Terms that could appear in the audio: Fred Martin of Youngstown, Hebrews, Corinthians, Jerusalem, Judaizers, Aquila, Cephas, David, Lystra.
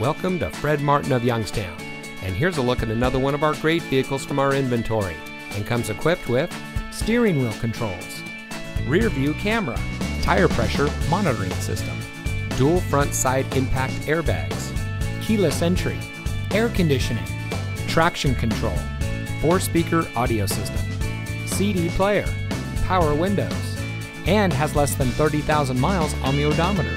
Welcome to Fred Martin of Youngstown, and here's a look at another one of our great vehicles from our inventory, and comes equipped with steering wheel controls, rear view camera, tire pressure monitoring system, dual front side impact airbags, keyless entry, air conditioning, traction control, 4-speaker audio system, CD player, power windows, and has less than 30,000 miles on the odometer.